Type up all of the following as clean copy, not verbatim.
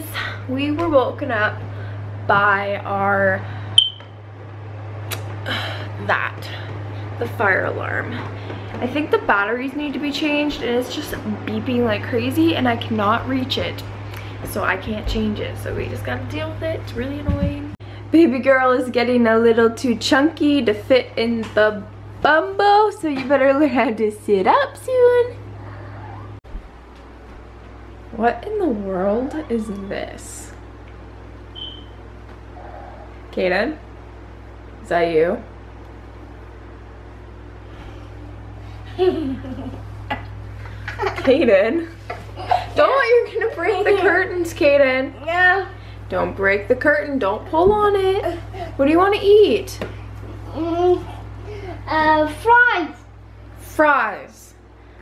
guys, we were woken up by our the fire alarm. I think the batteries need to be changed, and it's just beeping like crazy and I cannot reach it, so I can't change it, so we just gotta deal with it. It's really annoying. Baby girl is getting a little too chunky to fit in the bumbo, so you better learn how to sit up soon. What in the world is this? Kaden? Is that you? Kaden? Don't, you're gonna break the curtains, Kaden. No. Don't break the curtain, don't pull on it. What do you want to eat? Fries. Fries.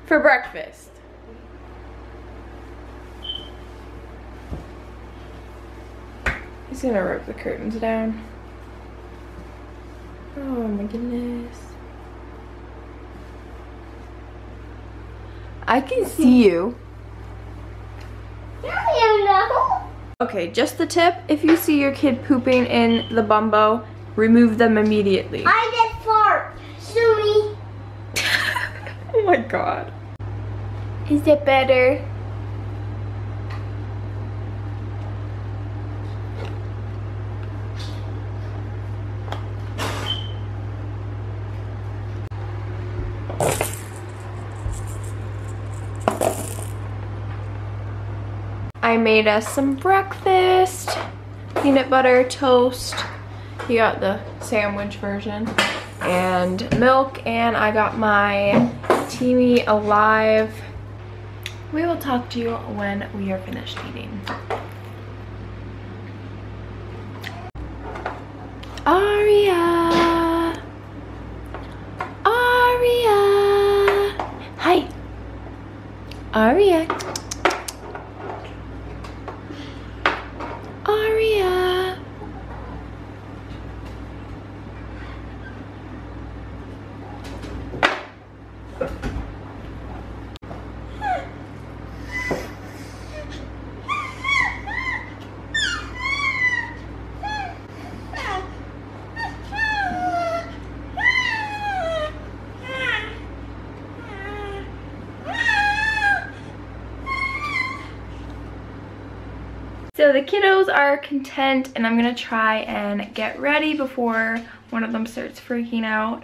For breakfast. He's gonna rip the curtains down. Oh my goodness. I can see you. Now you know. Okay, just the tip. If you see your kid pooping in the bumbo, remove them immediately. I did fart. Sue me. Oh my god. Is it better? I made us some breakfast. Peanut butter toast. You got the sandwich version. And milk, and I got my Teami Alive. We will talk to you when we are finished eating. Aria! Aria! Hi! Aria! So the kiddos are content, and I'm gonna try and get ready before one of them starts freaking out.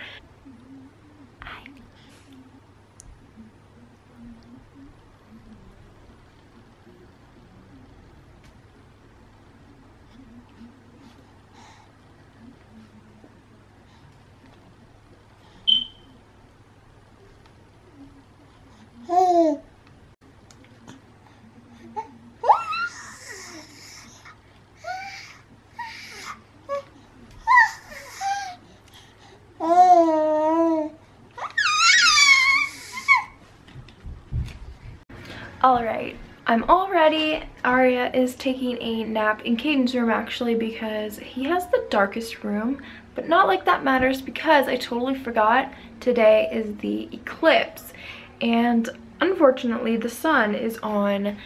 Alright, I'm all ready. Aria is taking a nap in Caden's room actually, because he has the darkest room, but not like that matters because I totally forgot today is the eclipse, and unfortunately the sun is on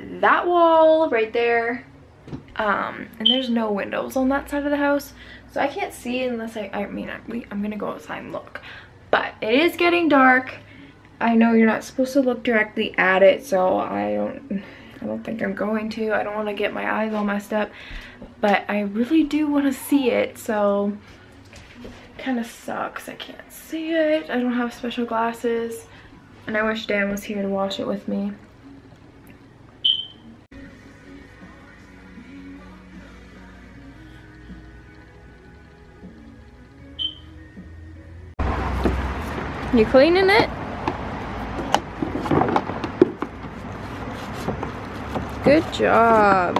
that wall right there, and there's no windows on that side of the house, so I can't see unless I mean I'm gonna go outside and look, but it is getting dark. I know you're not supposed to look directly at it, so I don't think I'm going to. I don't want to get my eyes all messed up, but I really do want to see it, so it kind of sucks. I can't see it. I don't have special glasses, and I wish Dan was here to watch it with me. You cleaning it? Good job.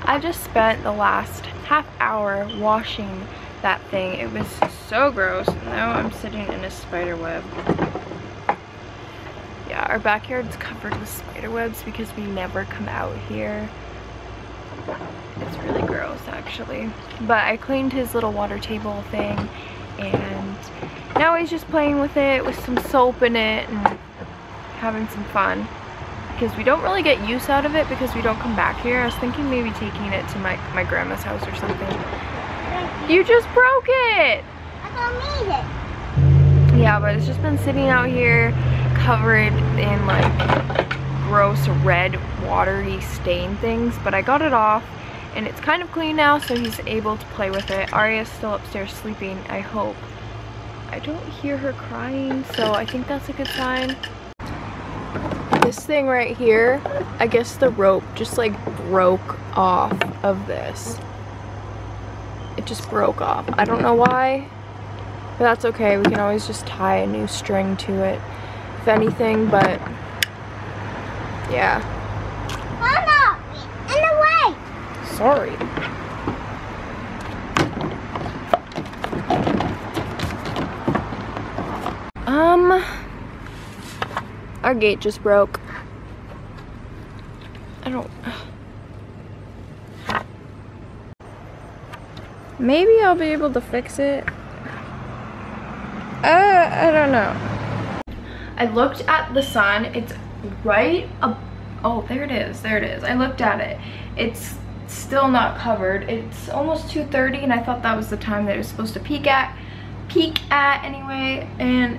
I just spent the last half hour washing that thing. It was so gross. Now I'm sitting in a spider web. Our backyard's covered with spider webs because we never come out here It's really gross actually. But I cleaned his little water table thing and now he's just playing with it with some soap in it and having some fun. Because we don't really get use out of it because we don't come back here. I was thinking maybe taking it to my grandma's house or something. You just broke it! I don't need it. Yeah, but it's just been sitting out here covered in like gross red watery stain things, but I got it off and it's kind of clean now, so he's able to play with it. Aria's still upstairs sleeping, I hope. I don't hear her crying, so I think that's a good sign. This thing right here, I guess the rope just like broke off of this. It just broke off. I don't know why. But that's okay, we can always just tie a new string to it, if anything, but, yeah. Mama, in the way! Sorry. Our gate just broke. I don't... Maybe I'll be able to fix it. I don't know. I looked at the sun. It's right up. Oh, there it is. There it is. I looked at it. It's still not covered. It's almost 2:30, and I thought that was the time that it was supposed to peak at anyway. And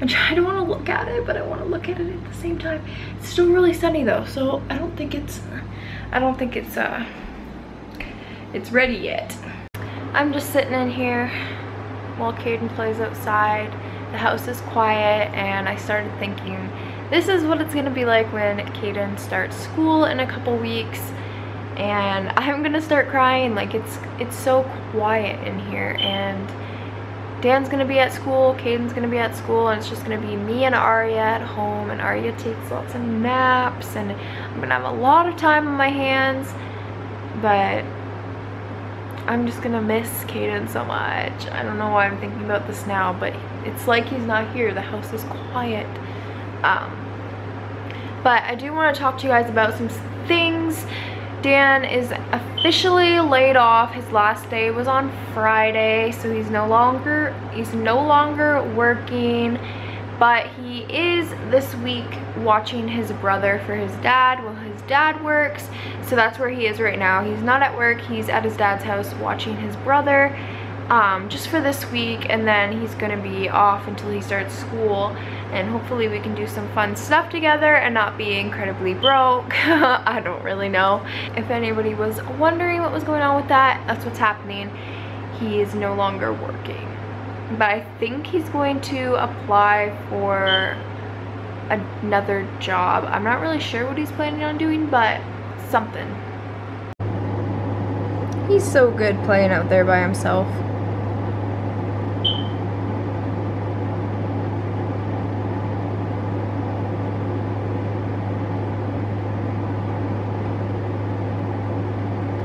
I don't want to look at it, but I want to look at it at the same time. It's still really sunny though, so I don't think it's ready yet. I'm just sitting in here while Caden plays outside. The house is quiet, and I started thinking, this is what it's gonna be like when Caden starts school in a couple weeks, and I'm gonna start crying. Like it's so quiet in here, and Dan's gonna be at school, Caden's gonna be at school, and it's just gonna be me and Aria at home, and Aria takes lots of naps, and I'm gonna have a lot of time on my hands, but I'm just gonna miss Caden so much. I don't know why I'm thinking about this now, but it's like he's not here. The house is quiet. But I do want to talk to you guys about some things. Dan is officially laid off. His last day was on Friday, so he's no longer working. But he is this week watching his brother for his dad while his dad works. So that's where he is right now. He's not at work. He's at his dad's house watching his brother just for this week. And then he's going to be off until he starts school. And hopefully we can do some fun stuff together and not be incredibly broke. I don't really know. If anybody was wondering what was going on with that, that's what's happening. He is no longer working. But I think he's going to apply for another job. I'm not really sure what he's planning on doing, but something. He's so good playing out there by himself.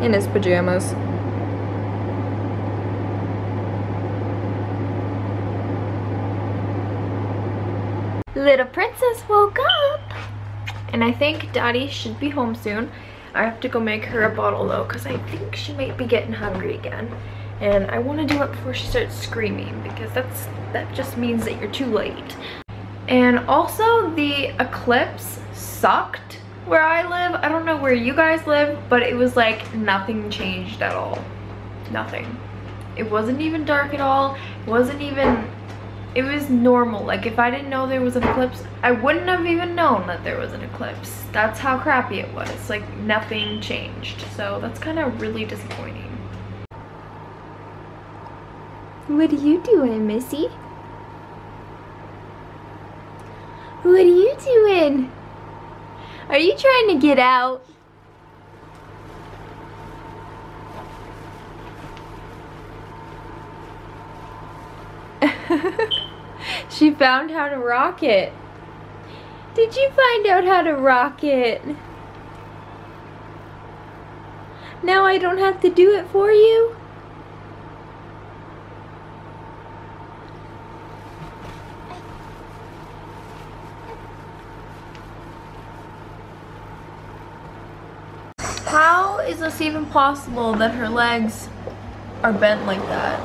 In his pajamas. Little princess woke up, and I think daddy should be home soon. I have to go make her a bottle though, because I think she might be getting hungry again, and I want to do it before she starts screaming, because that just means that you're too late. And also, the eclipse sucked where I live. I don't know where you guys live, but it was like nothing changed at all. Nothing. It wasn't even dark at all. It wasn't even... It was normal. Like, if I didn't know there was an eclipse, I wouldn't have even known that there was an eclipse. That's how crappy it was. Like, nothing changed. So that's kind of really disappointing. What are you doing, Missy? What are you doing? Are you trying to get out? She found how to rock it. Did you find out how to rock it? Now I don't have to do it for you? How is this even possible that her legs are bent like that?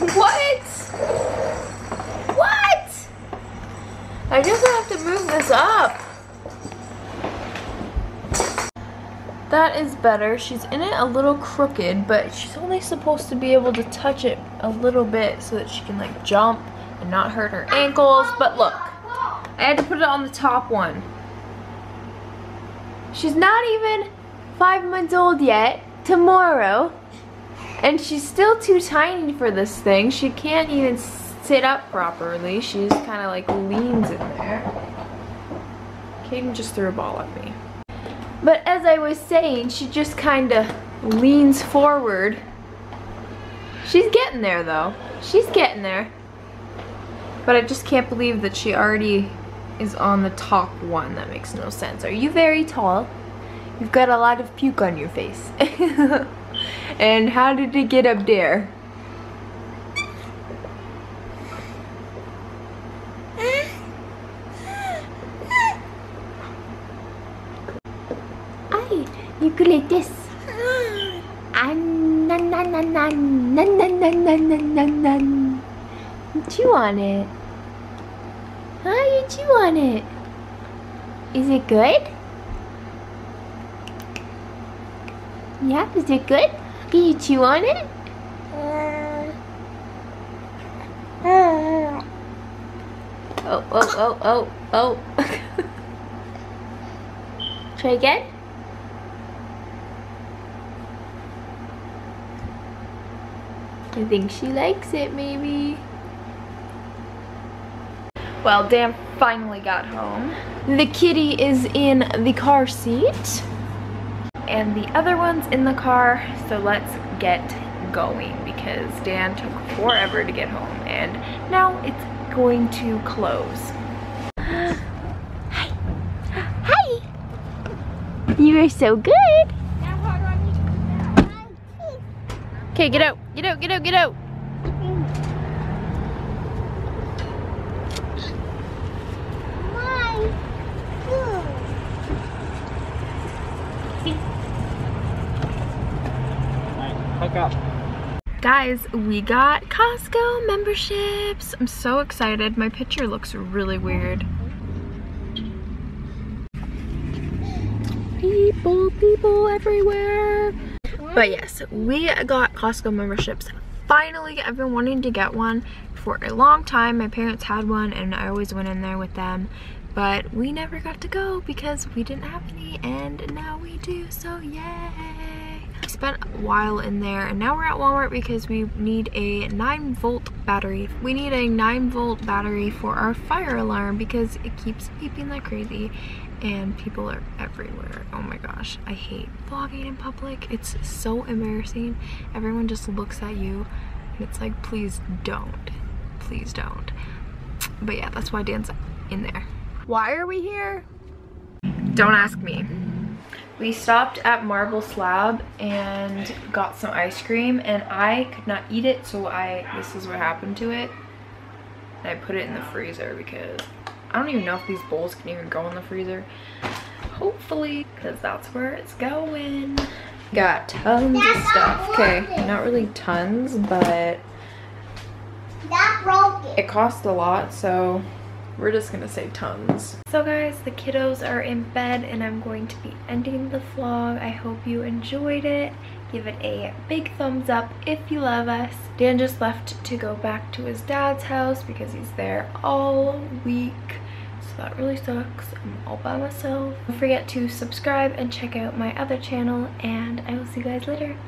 What? What? I just have to move this up. That is better. She's in it a little crooked, but she's only supposed to be able to touch it a little bit so that she can like jump and not hurt her ankles. But look, I had to put it on the top one. She's not even 5 months old yet, tomorrow, and she's still too tiny for this thing. She can't even sit up properly. She just kind of like leans in there. Kaden just threw a ball at me. But as I was saying, she just kind of leans forward. She's getting there though. She's getting there. But I just can't believe that she already is on the top one. That makes no sense. Are you very tall? You've got a lot of puke on your face. And how did it get up there? You go like this. You chew on it. Huh? You chew on it. Is it good? Yeah, is it good? Can you chew on it? Oh, oh, oh, oh, oh. Try again. I think she likes it, maybe. Well, Dan finally got home. The kitty is in the car seat. And the other one's in the car, so let's get going because Dan took forever to get home and now it's going to close. Hi. Hi! You are so good! Okay, get out, get out, get out, get out. Hook up. Guys, we got Costco memberships. I'm so excited. My picture looks really weird. People everywhere. But yes, we got Costco memberships. Finally, I've been wanting to get one for a long time. My parents had one and I always went in there with them. But we never got to go because we didn't have any and now we do, so yay! We spent a while in there and now we're at Walmart because we need a 9-volt battery. We need a 9-volt battery for our fire alarm because it keeps beeping like crazy. And people are everywhere. Oh my gosh, I hate vlogging in public. It's so embarrassing. Everyone just looks at you and it's like, please don't, please don't. But yeah, that's why Dan's in there. Why are we here? Don't ask me. We stopped at Marble Slab and got some ice cream and I could not eat it, so this is what happened to it. And I put it in the freezer because I don't even know if these bowls can even go in the freezer. Hopefully, because that's where it's going. Got tons of stuff. Okay, not really tons, but it costs a lot, so we're just gonna say tons. So guys, the kiddos are in bed and I'm going to be ending the vlog. I hope you enjoyed it. Give it a big thumbs up if you love us. Dan just left to go back to his dad's house because he's there all week. So that really sucks. I'm all by myself. Don't forget to subscribe and check out my other channel and I will see you guys later.